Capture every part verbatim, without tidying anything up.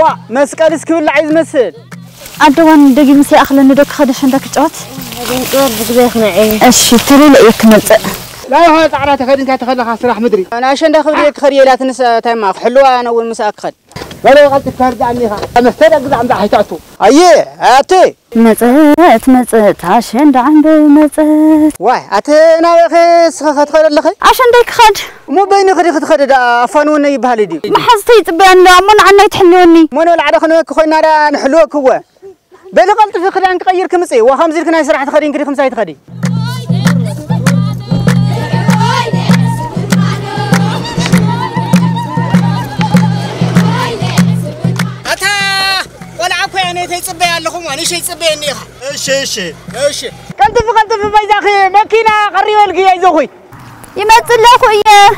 وا مسكال سكول عايز مسل أدوان دقي مسل أخلي ندوك خدش عندك جات هذين قرب بزيخ معي أشي تري لقيك ملت لا هو تعرف تخدين كاتخلى خاص راح مدري أنا عشان داخل ليك خريه لا تنسى تماخ حلوة أنا والمساء أخد ولا قلت فرد عنيها أنا فرد عن ضحى تعتو أيه أتى متت متت عشان دعم بمتت واي أتى أنا خيس خد خد لخي عشان ديك خد مو بيني خد خد دا فنون يبهلي دي ما حسيت بأن من عنا يتحلوني من ولا عرق نوك خوينا را نحلوك هو بيني قلت في خلان تغير كمسي وخمسين كنا يسرح تخدين كري خمسة يتخدي شيء سبيني شيء شيء شيء كنت في كنت في بيزاخي ماكينة قريبة الجي يزوخي يمثل أخويا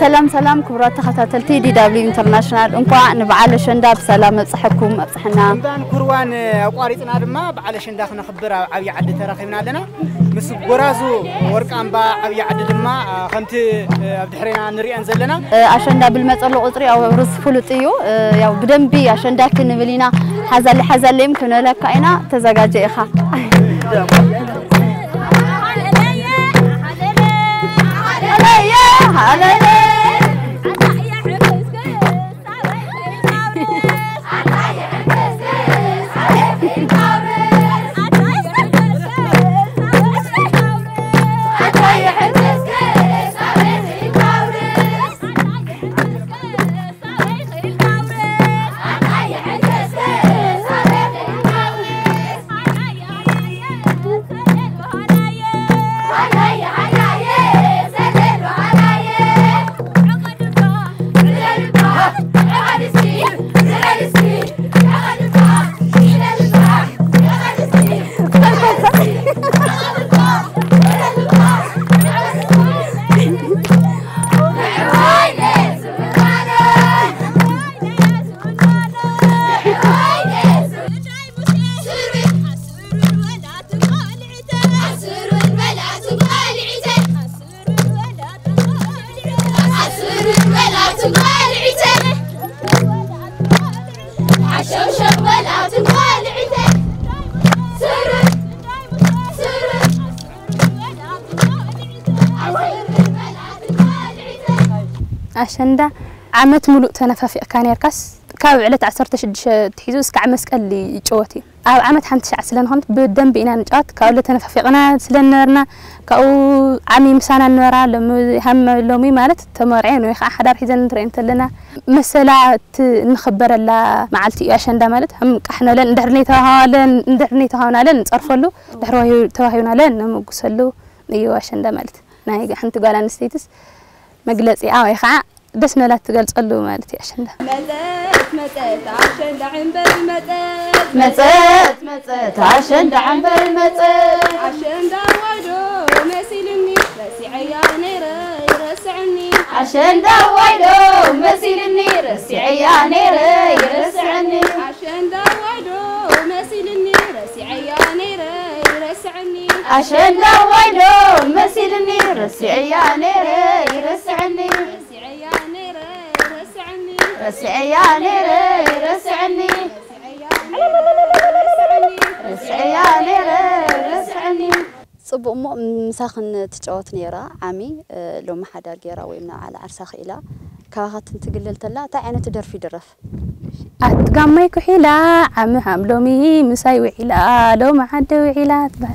سلام سلام كبرات تخطاتلتي دي دبليو انترناشونال انقوا نبعال شنداب سلام صحكم صحنا عندنا كروان قاريتنا دما بعال شنداب نخبر عبي عد تراخينا لنا مس غرازو ورقان با عبي عد دما خنت ابدحرينا نريان زلنا اشنداب بالمصلو قطري او رس فلطيو ياو بدنبي اشنداب كنبلينا حزل حزل يمكن لك عينا تزجاجي اخا عليا عليا عشان دا عمت ملوك تنافى في أكانيركس كاب على تعسرتش دش تحيزوس كعمسك اللي جوتي أو عمت حنتش عسلان هنت بدم بينا نجات كأولتنا ففقنا سلان نرنا كأو عمي مسانا نرا لم هم لومي مالت تمرعين ويخ أحد أرحيزن ترين تلنا مسألة نخبر لا معلتي عشان ده مالت هم إحنا لن درني تها لن درني تها لن أرفلو دهروه تهايونا لن مقصلو أيوة عشان ده مالت ناي حنت قال أنا ستيتس مجلس أو يخ دسنا لا تقلت قلو مالتي عشان ده متات متات عشان ده عنبل متات متات متات عشان ده عنبل متات عشان ده ويدو مسيلني راسي عياني راسعني عشان ده ويدو مسيلني راسي عياني راسعني عشان ده ويدو مسيلني راسي عياني راسعني عشان ده ويدو مسيلني راسي عياني راسعني رسعي يا نيري رسعني رسعي يا نيري رسعني صبو أمو مساخن تجاوت نيرا عمي لو ما حدا غيرا ويمنا على عرساخ إلا كاغات تقلل تلا تعينا تدر في درف أتقامي كحيلا عمي حملومي مساي وحيلا لو ما حدا وحيلا تبال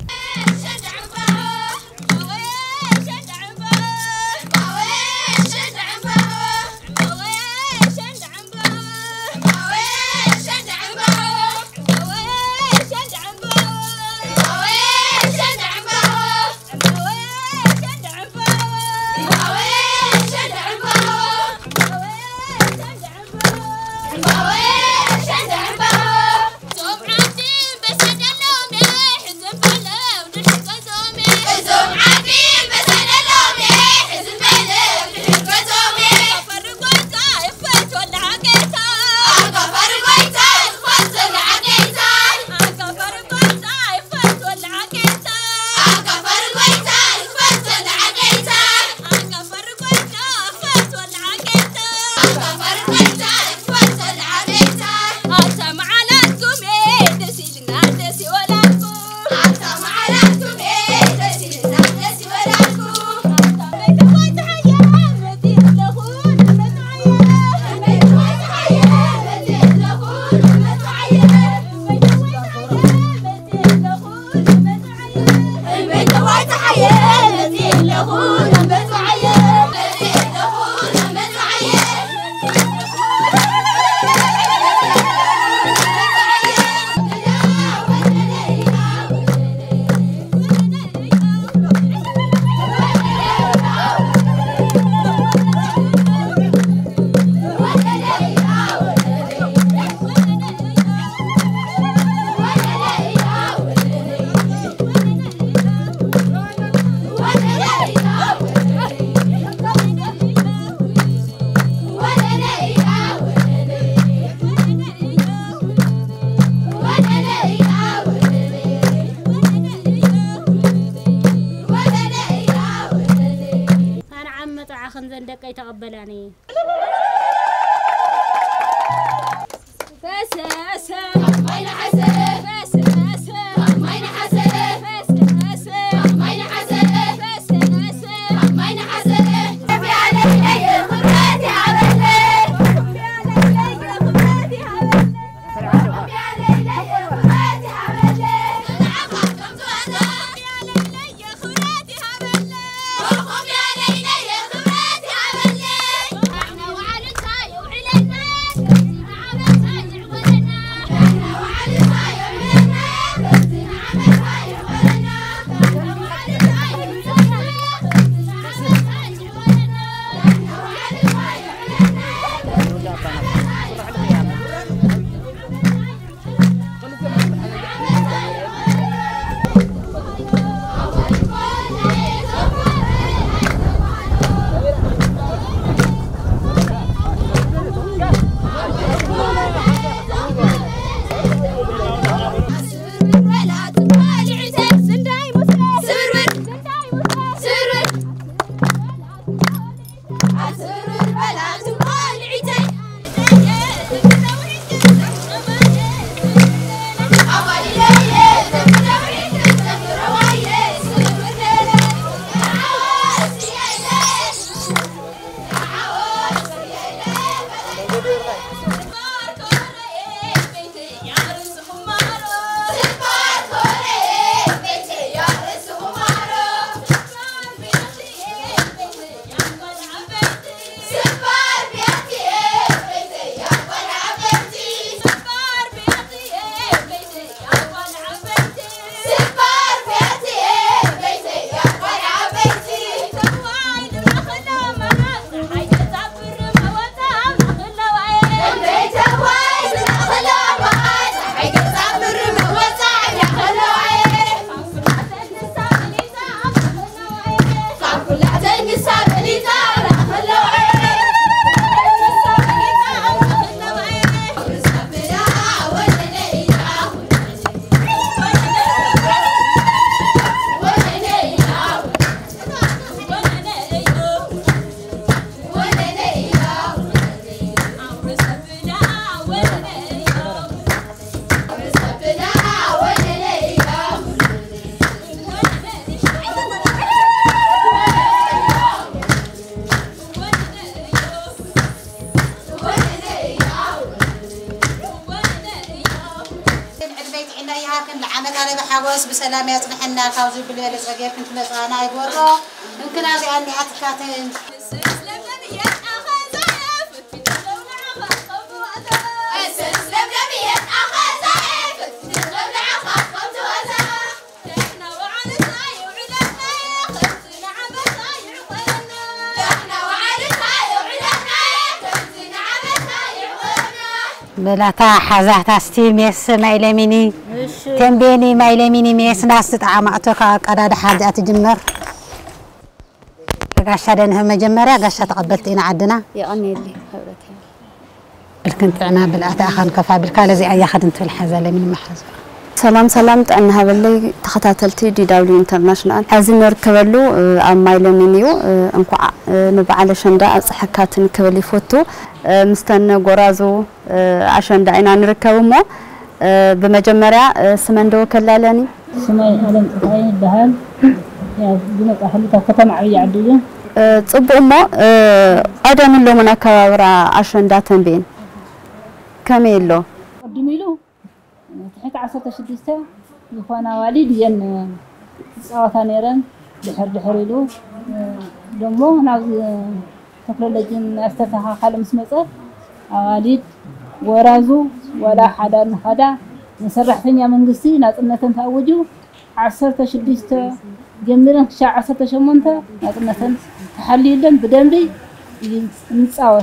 I بيت عينيها كنا عمل أنا بحواس بسلامة نحنا خاوزي بالليل صغير كنت نسأنا يقولوا ممكن أبي أني أتكاتين. بلاتا حزاتا ستي ميس ما إلمني تنبيني ما إلمني ميس ناس تتعامعتو كأراد حاجة تجمر قاشة دنهم مجمرة قاشة تقبلتين عدنا يا أني اللي خبرتها بالكنت أنا بلاتا أخان كفا بالكالزي أي أخذ انتو الحزة لمن محزة سلام سلام تأنها باللي تختاتلتي دي دولي انترناشنال عزين نركبلو أما إلمنيو أنكو نبعال شندا أصحكات نكبلي فوتو مستنى قرازو عشان دعينا نركبهم بمجمرة سمندو كلالاني سماي ألم تطعي الدهان يا بنت أحلتها ختم عي عدية تصب أمه أدا من له من أكبر عشان داتن بين كميل له قدمي له تحت عصرة شديدة يخوانا والدي أن ساعتانيرن بحر بحريلو دموه نعز تكللجين أستفها خالم سمسة عادي ورازو ولا حدا حدا نسرح فينا من قصي ناتنا تنتوجو عصرت شديست جمرنا شع عصرت شمنته ناتنا تنت حليلا بدمري نساوي.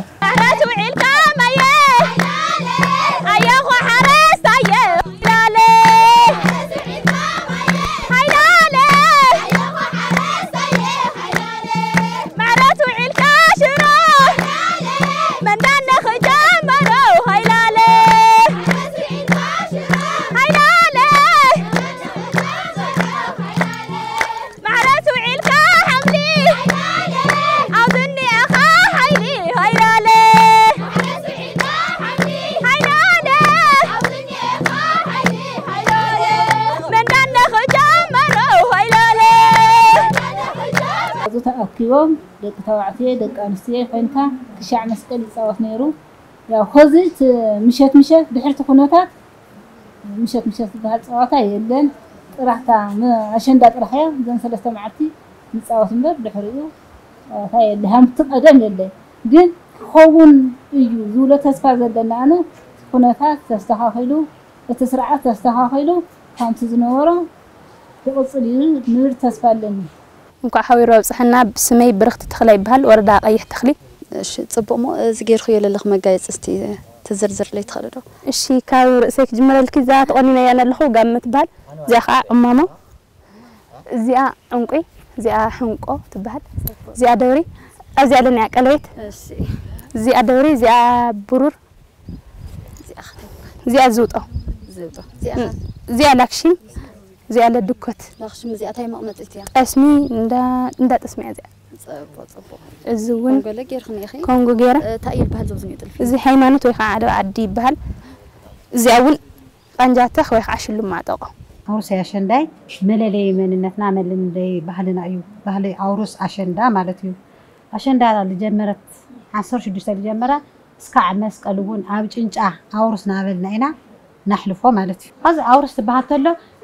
يوم دك توعتي دك أمسية فإنك كشع مسكلي صوت نيرو يا خزت مشيت مشيت بحرت خنوتك مشيت مشيت بهالصوتها يلين رحت عشان دات رحية زين سلست معتي نصوت مبر بحريو هاي اللي هم تقدم يلين جن خون يجوزوله تسفر زدنا أنا خنوتك تستهاخلو تسرعة تستهاخلو هم تزنورة تقصلي نور تسفر لنا ممكن حاول راب صحنا بسمي برخت تخلي بهال وردا أيه تخلي إيش تبقمو زجير خيال اللي خم جايز استي تزرزر لي تخلده إيش كاور سك جمل الكذات قلنا يعني اللي هو قامت بهال زي خا أمامه زي أنقي زي حنقه تبهال زي دوري زي لنا كلويت زي دوري زي برور زي زوطه زي لكشين زي على الدكات. لخشم زي عطاي ما قمت قلتيها. اسمي ندا ندا تسمعي زي. صبوا صبوا. الزون. كونغو لك يرخم يا أخي. كونغو جيرة. تأيل بهال زوزن يطلع. زي حيمانت ويخ عاد عدي بهال. زي أول أنجاته ويخ عشان لهم عطاقه. عروس عشان داي مللي من إننا نعمل اللي بهالنا أيوه بهالي عروس عشان دا مالتيو عشان دا اللي جمرت عصر شو دشت اللي جمرة سكع مسك ألوون عابجنج آه عروس نعملنا هنا نحلفه مالتيو. هذا عروس تبعت له.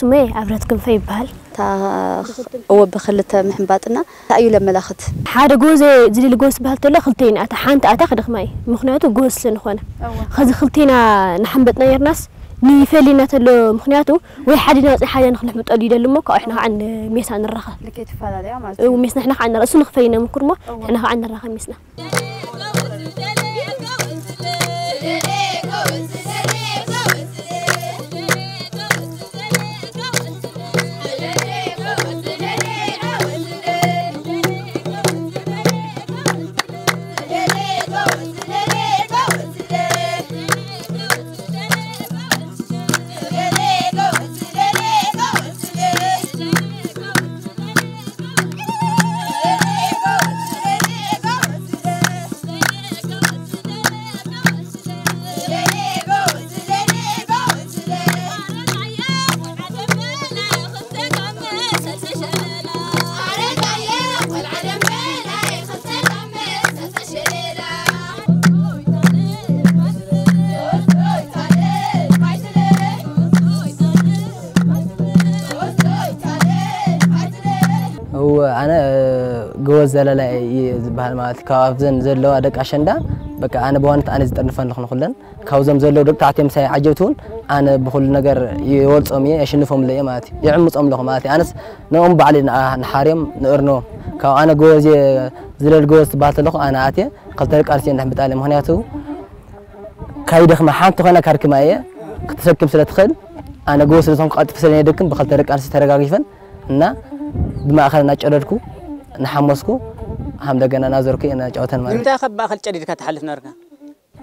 سمي عبرت كم في بحال تا أو بخلت محباتنا تأيو لما لاخت حدا جوز زي الجوز بحال تلا خلتين أتحنت أتأخذ خماي مخنياتو جوز سنخونا خذ خلتينا نحبتنا يا ناس نيفلينا تلو مخنياتو وحدنا حدا نخلح متقليدا لمك إحنا عن ميسان الرخا لكيت فلا ليه ما وميسنا إحنا عن رأسنا خفينا مكرمة إحنا عن الرخا ميسنا أنا جوز زلا لا بهالمات كافزن زلوا أدرك عشان ده بك أنا بوان أنا زت أنفن لخن خلنا كافزم زلوا أدرك تعتيم ساي عجبتون أنا بقول نجار يورد أمي عشان نفهم ليه ماتي يعمل أم لهم ماتي أنا نقوم بعلي نحرم نقرنو كأنا جوز زلا جوز بعث لخ أنا عتيه قلت لك أرسي نحن بتعلم هنياتو كايدخ محان تخنا كاركماية كتسكب سلا تخل أنا جوز لسهم قعدت في سنين دكتم بقلت لك أرسي ترى قايفن نا بما أخذنا نجركو نحمسكو هم دقنا نازركي أنا جوتن ما. إمتى أخذ بأخذ جديد كتحلف ناركا؟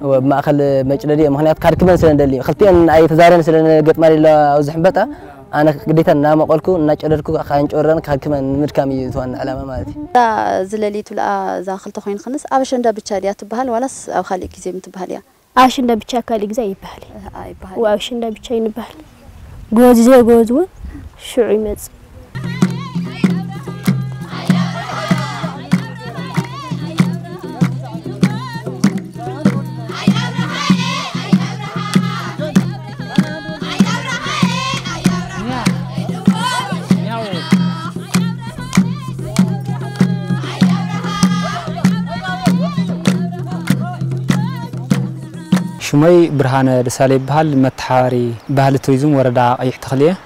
وما أخذ مجدلي مهنيات كاركبان سلندلي خلتي أن أي تزارين سلنا قط مالي لا أزحبتها أنا قديت أن نام أقولكو نجركو أخان جوران كاركبان مركامي توان علامة مالتي. لا زللي تلا زاخل تخين خنص أبشر ده بتشاليات بحال ولا أخلي كزيم تبحاليا. أبشر ده بتشاكالي زي بحالي. أي بحالي. وأبشر ده بتشين بحالي. جوز زي جوزو شعري مز. شمي برهانة رسالة بحال متحاري بحال توريزم وردا أيح تخليه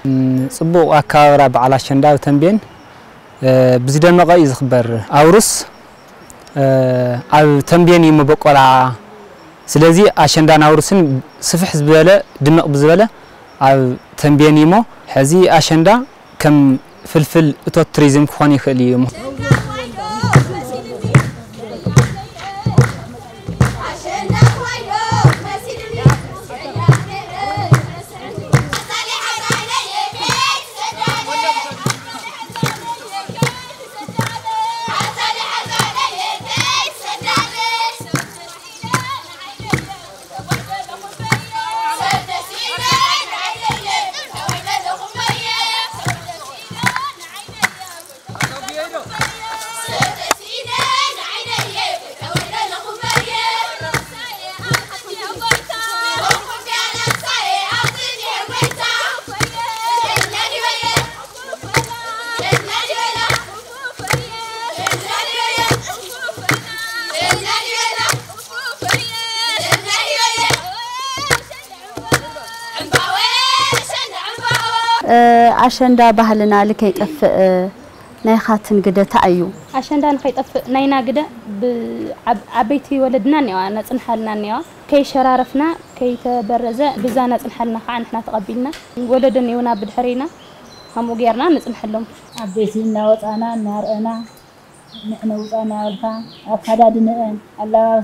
صبوا أكارب على شنداو تنبين بزيدا نقاي زخبر أورس أو تنبين يوم بقولع سلزي أشندان أورسن صفح زبالة دنق بزبالة أو تنبين يومه هذه أشندا كم فلفل تو توريزم خواني خليه يومه عشان دا بحالنا لكي يطفئ نايخاتن قدا تأيو عشان دا نخي يطفئ ناينا قدا بعبيتي ولدنا نيوا نصنحلنا نيوا كي شرارفنا كي تبرزا بزا نصنحلنا خا نحنا تقبلنا ولدنا يونا بدحرينا همو غيرنا نصنحلهم عبيتينا وطانا نارئنا نحن وطانا ولفا أفادادنا الله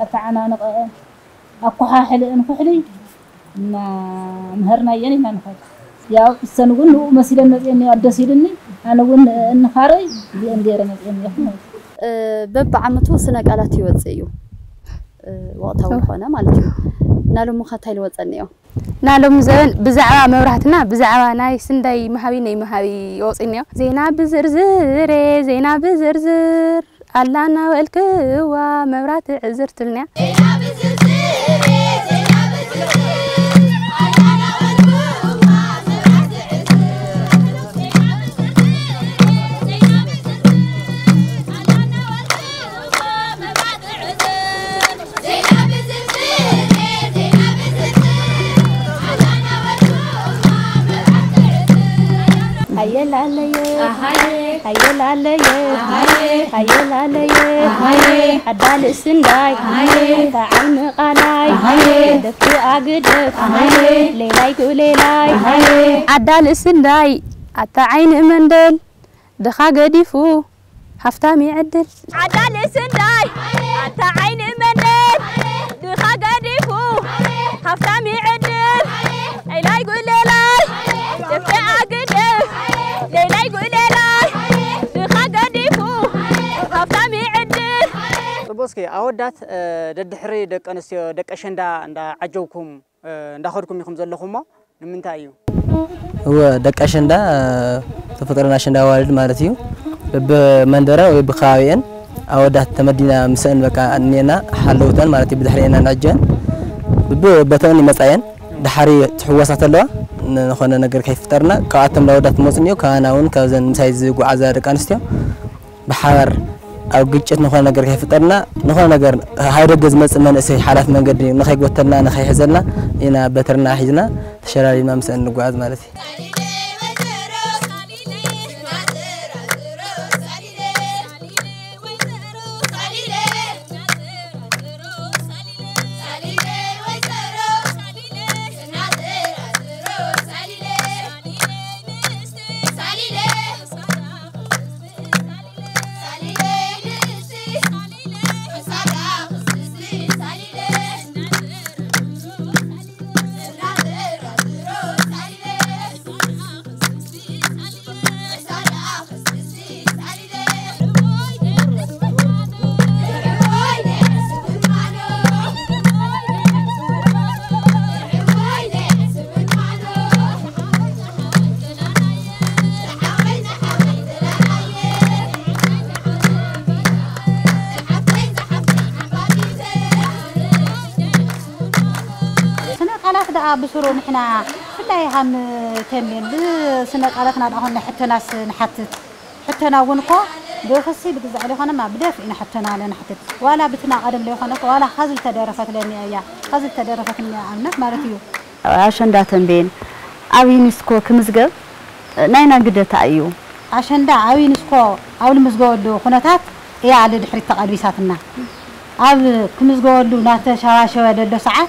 أفعنا نقئ أقوها حلئ نفحلي نهرنا يلي ما نخي يا سنقول هو مسيرة مزينة أدسيرني أنا أقول إن خارج بيندير مزينة بب عمتو سنة قالت يوزيو وقتها وخنا مالتي نالو مختاي الوزنيو نالو مزين بزعوا مورحتنا بزعوا ناي سنداي مهاوي ناي مهاوي يوزنيو زينا بزرزر زينا بزرزر الله ناولك هو مورات عزرت لنا زينا بزرزر زينا بزرزر هيا هيا هيا هيا هيا هيا هيا هيا السنداي هيا تعلم قناي هيا دفي أقدف هيا ليلاي قليلاي هيا عدال السنداي عطا عين مندل دخا قديفو هفتامي عدل عدال السنداي عطا عين مندل دخا قديفو هفتامي عدل ليلاي قليلاي دفي أقدف ليلاي قليلاي دخاقديفو هفتامي عدل صبوسكي أودات ددحري دك أنسيو دك أشندا عند عجوكم ندخلكم يخمز لكم ما من تأيو هو دك أشندا تفطرنا أشندا والد مارتيو بمندرة وبخاوين أودات تمدينا مسأن بك أنينا حلوتان مارتي بدحرينا نجن ببتوني مسأين دحري تحوسات الله نخونا نقدر كيف ترنا كعاتم لودات مزنيو كأناون كأزن سايز وعزار كأنستيو بحار أو جيتش نخونا نقدر كيف ترنا نخونا نقدر هيدا جزمس إن نسي حالات من قدري نخي قوتنا نخي حزنا هنا بترنا حزنا تشرالي ما مسأن نقعد مالتي. بسرور نحنا لا يهم تمين بسنة قالتنا أهون حتى ناس نحتت حتى ناونكو بيخصي بجزء عليهنا ما بدافع إن حتى ناله نحتت ولا بتنا قدم ليهناك ولا خزل تدرفت لنا إياه خزل تدرفت لنا عنك ما رتيو عشان ده تمين عاوين نسكو كمزجل نينا قدر تأيو عشان ده عاوين نسكو عاوين مزجل دو خناتك هي على دحرة تقديساتنا عاو كمزجل دو نات شواشة ودو ساعات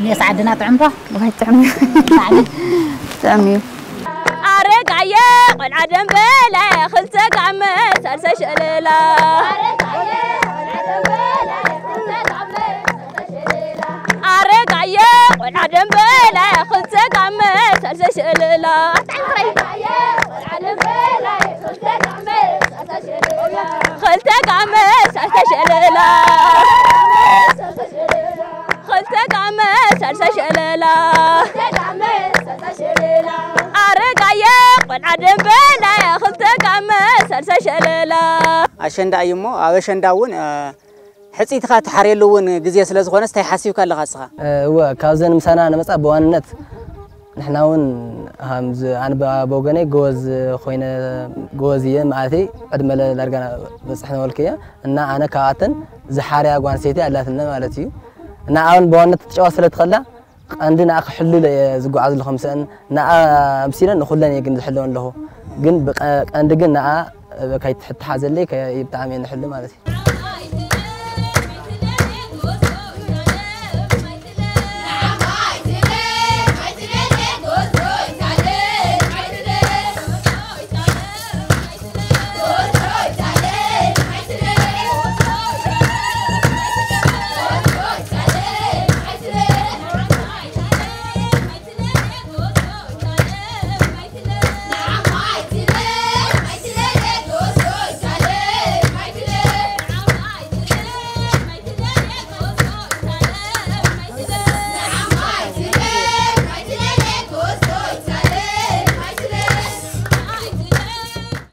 يسعدنا طعمه وهي طعمي طعمي عرق عيق والعدم بلا خلتك عم سلسة شليلة عرق عيق والعدم بلا خلتك عم سلسة شليلة عرق عيق والعدم بلا خلتك عم سلسة شليلة عرق عيق والعدم بلا خلتك عم سلسة شليلة خلتك عم سلسة شليلة خلتك عم سلسة شليلة خلتك عم سلسة شليلة عرق عيق والعدم بلا خلتك عم سلسة شليلة عشان دا يمو عشان داون حسيت خا تحريلون جزية سلسة خونس تحسيو كله خاصها هو كازن مسانا أنا مسأ بوانت نحن هون همز أنا بوجني جوز خوينا جوزية معتي قد ما لرجعنا بس إحنا والكيا إن أنا كعتن زحاري أقوان سيتي على ثنا مالتيو نعاون بوانت تشوف لتخلى عندنا أخ حلول يزقوا عزل خمسة نعا مسيرة نخلنا يجند الحلون له جن بق عند جن نعا كي تحط حازل لي كي يبتعمين الحلو مالتي.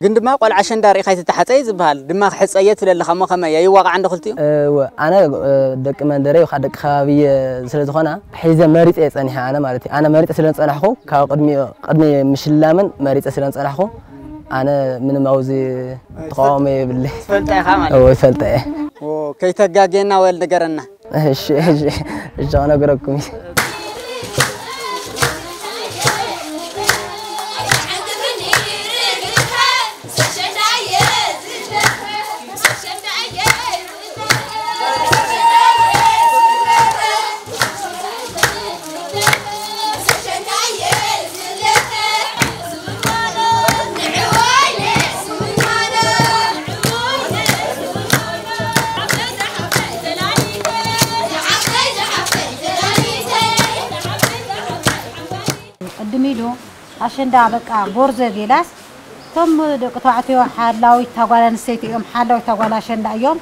عندما قال عشان داري خايت تحتاي زبال دماغ حس أيت ولا خم خم يا يواقع عند خلتي؟ أنا دك من داري وخدك خابي سلسلة خنا حيزة مريت إيش أنا أنا مريت أنا مريت سلسلة أنا حقو كقدمي قدمي مش اللامن مريت سلسلة أنا حقو أنا من موزي طعامي بالله. فلتة خامل. أو فلتة. وكيت جاجينا ولا جرنا؟ إيش إيش إيش أنا جربكم. عشان دابك بورزة ديلاس ثم دقتوعتي حلاوي تقولان سيتي يوم حلاوي تقول عشان دا يوم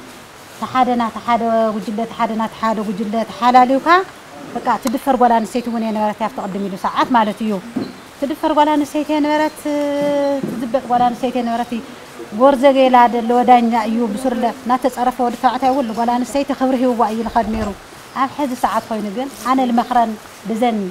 تحادنا تحاد وجلة تحادنا تحاد وجلة حلاليوكا بقى تدفر ولا نسيتي وين أنا مرات تقدمي له ساعات مالتيو تدفر ولا نسيتي أنا مرات تدبق ولا نسيتي أنا مراتي بورزة ديلا دلو دانيا يو بسرلة ناتس عرفه ودفعته أول ولا نسيتي خبره وعي الخدميرو أنا حد ساعات خوينا بين أنا المخرن بزن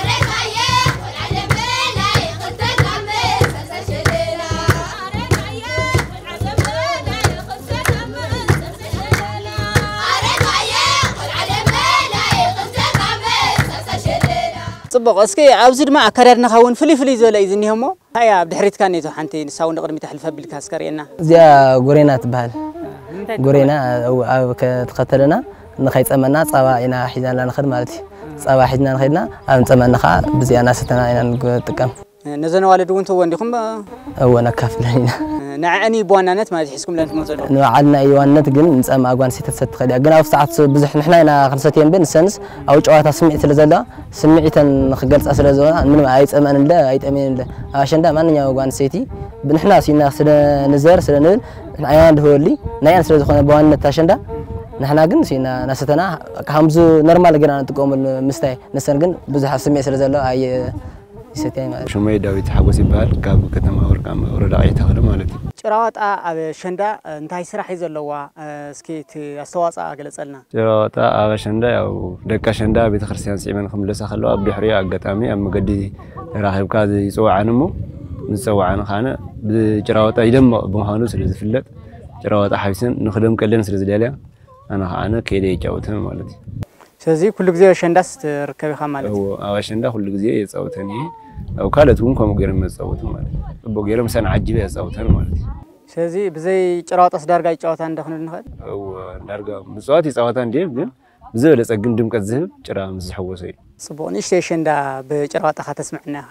صبغ أسكى عاوزين ما أكررنا خون فلي فلي زولا إذني همو هيا عبد الحريت كان يتو حنتين ساون قدر متحلفه بالكاسكرينا زيا قرينا تبهل قرينا أو أو كتقتلنا نخيط أمنا صواعنا حيدنا لنا خد مالتي صواع حيدنا خدنا أم تمنا خا بزيا ناس تنا إن تكم نزلنا والد وانتو ونديكم بقى أو أنا كافلنا نعني بوانات ما تحسكم لأن تموتوا نوعدنا أيوانات جن نسأم أجوان ستة ستة خلية جناف ساعات بزح نحنا هنا خمسين بين سنس أو جوات سمعت الرزلة سمعت أن خجلت أسر الرزلة من ما عيت أمان الله عيت أمان الله عشان ده ما نيا أجوان سيتي بنحنا سينا سر نزار سر نل نعيان هولي نعيان سر دخلنا بوانات عشان ده نحنا جن سينا نستنا كهمزو نرمال جنا نتقوم المستعي نستنجن بزح سمعت الرزلة عي شماي داوي تحوس يبال كاب كتما ورقام ورد عيتها غير مالتي. شراوات أب شندا انتهي سرح يزلوا سكيت السواس أقل سألنا. شراوات أب شندا أو دك شندا بيتخرسيان سيمن خملسة خلوا أبدي حرية أقتامي أم قدي راهب كذي سوى عنمو نسوى عن خانة بشراوات أيدم بمهانوس لزفلت شراوات أحسن نخدم كلنا سلزليا أنا خانة كيدي جاوتهم مالتي. شذي كل جزء شندس ركبي خمالة. هو عشان ده كل جزء يسأوتني أو كالتهم كم جرم يسأوتهم مالتي. بجرم سنة عجيبة يسأوتهم مالتي. شذي بزي قرأت أصدار جاي قرأتان دخلنا نخد. هو درجة مسوات يسأوتان جيب جيب بزي لسه قدم كذب قرأ مسحوه سيد. صبوني شيء شندا بقرأت أخذ تسمعنا.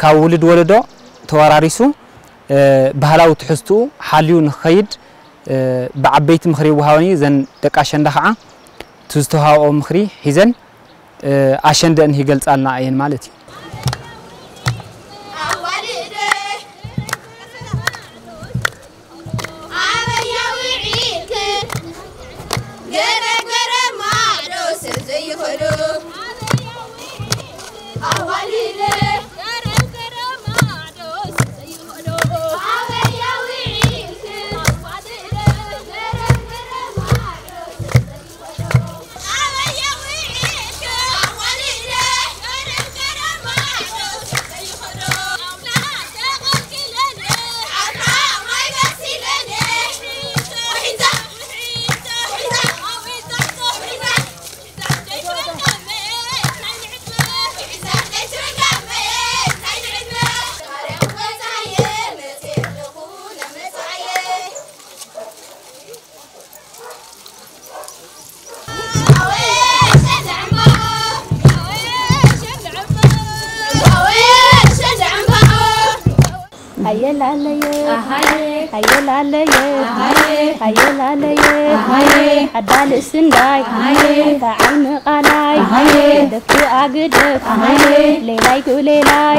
كولد ولده تواريسو بهلاو تحستو حاليو نخيد بعبيت مخري وهاوني زن دك عشان دخعة تزتها أو مخري حزن عشان ده إنه قلت قالنا عين مالتي. هيا عليا هيا عليا هيا عليا عدال السنداي تعال مقالاي دفو أقدف ليلاي قوليلاي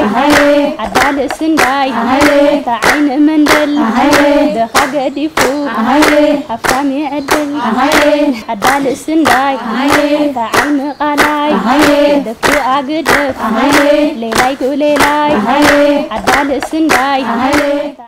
عدال السنداي تعين مندل دخا قديفو حفام يعدل عدال السنداي تعال مقالاي دفو أقدف ليلاي قوليلاي عدال السنداي.